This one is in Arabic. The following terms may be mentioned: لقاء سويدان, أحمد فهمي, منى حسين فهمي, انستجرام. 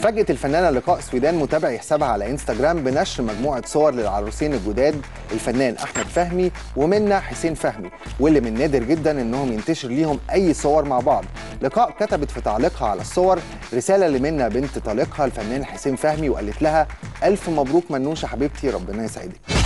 فاجئت الفنانة لقاء سويدان متابعي حسابها على انستجرام بنشر مجموعة صور للعروسين الجداد الفنان أحمد فهمي ومنى حسين فهمي، واللي من نادر جدا إنهم ينتشر ليهم أي صور مع بعض. لقاء كتبت في تعليقها على الصور رسالة لمنى بنت طليقها الفنان حسين فهمي وقالت لها: ألف مبروك منوشة حبيبتي، ربنا يسعدك.